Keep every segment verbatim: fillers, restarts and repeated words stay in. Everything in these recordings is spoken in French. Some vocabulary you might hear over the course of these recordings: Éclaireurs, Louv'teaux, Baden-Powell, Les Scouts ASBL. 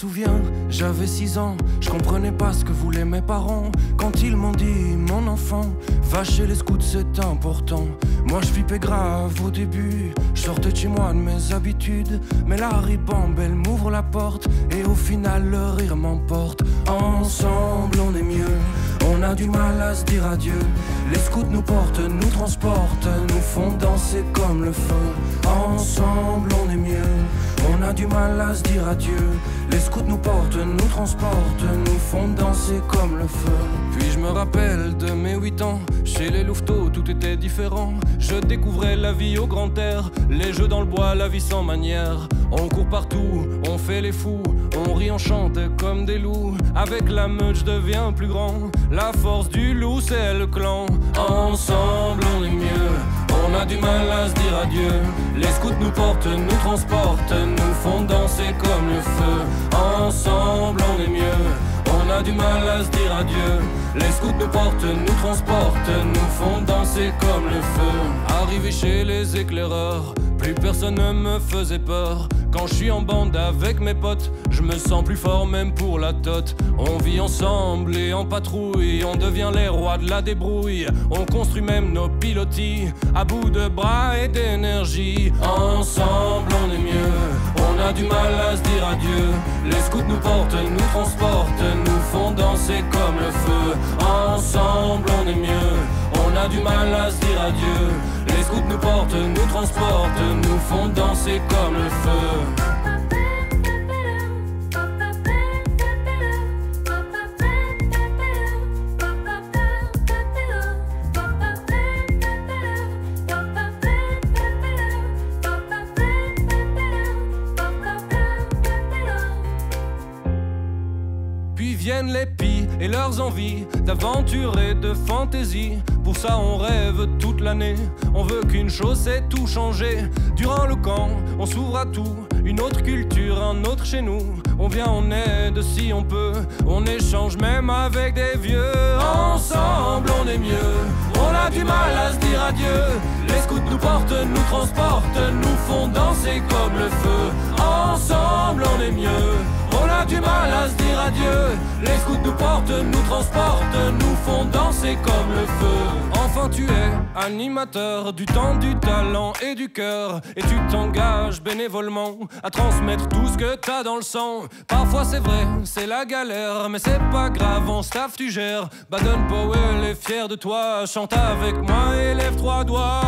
souviens, j'avais six ans, je comprenais pas ce que voulaient mes parents. Quand ils m'ont dit, mon enfant, va chez les scouts, c'est important. Moi je flippais grave au début, je sortais de chez moi de mes habitudes. Mais la ribambelle m'ouvre la porte, et au final le rire m'emporte. Ensemble on est mieux, on a du mal à se dire adieu. Les scouts nous portent, nous transportent, nous font danser comme le feu. Ensemble on est mieux, on a du mal à se dire adieu. Les scouts nous portent, nous transportent, nous font danser comme le feu. Puis je me rappelle de mes huit ans, chez les Louv'teaux tout était différent. Je découvrais la vie au grand air, les jeux dans le bois, la vie sans manière. On court partout, on fait les fous, on rit, on chante comme des loups. Avec la meute je deviens plus grand, la force du loup c'est le clan. Ensemble on est mieux, on a du mal à se dire adieu. Les scouts nous portent, nous transportent, nous font danser comme le feu. Ensemble on est mieux, on a du mal à se dire adieu. Les scouts nous portent, nous transportent, nous font danser comme le feu. Arrivé chez les éclaireurs, plus personne ne me faisait peur. Quand je suis en bande avec mes potes, je me sens plus fort même pour la tote. On vit ensemble et en patrouille, on devient les rois de la débrouille. On construit même nos pilotis, à bout de bras et d'énergie. Ensemble on est mieux, on a du mal à se dire adieu. Les scouts nous portent, nous transportent, nous font danser comme le feu. Ensemble on est mieux, on a du mal à se dire adieu. Les scouts nous portent, nous transportent, nous font danser comme le feu. Puis viennent les pies et leurs envies d'aventure et de fantaisie. Pour ça on rêve toute l'année, on veut qu'une chose, c'est tout changer. Durant le camp, on s'ouvre à tout, une autre culture, un autre chez nous. On vient, on aide si on peut, on échange même avec des vieux. Ensemble on est mieux, on a du mal à se dire adieu. Les scouts nous portent, nous transportent, nous font danser comme le feu. Ensemble on est mieux, on a du mal à se dire adieu. Les scouts nous portent, nous transportent, nous font danser comme le feu. Enfin tu es animateur du temps, du talent et du cœur, et tu t'engages bénévolement à transmettre tout ce que t'as dans le sang. Parfois c'est vrai, c'est la galère, mais c'est pas grave, en staff tu gères. Baden-Powell est fier de toi, chante avec moi et lève trois doigts.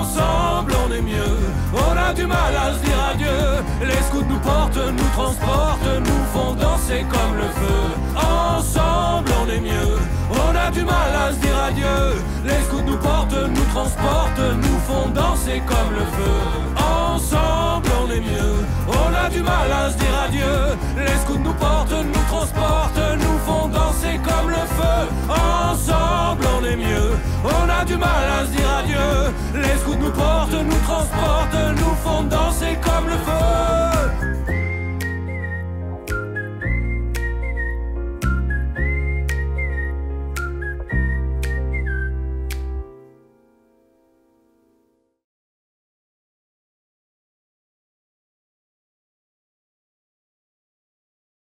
Ensemble on est mieux, on a du mal à se dire adieu. Les scouts nous portent, nous transportent, nous font danser comme le feu. Ensemble on est mieux, on a du mal à se dire adieu. Les scouts nous portent, nous transportent, nous font danser comme le feu. Ensemble on est mieux, on a du mal à se dire adieu. Les scouts nous portent, nous transportent, nous font danser comme le feu. Ensemble on est mieux, on a du mal à se dire adieu. Les scouts nous portent, nous transportent, nous font danser comme le feu.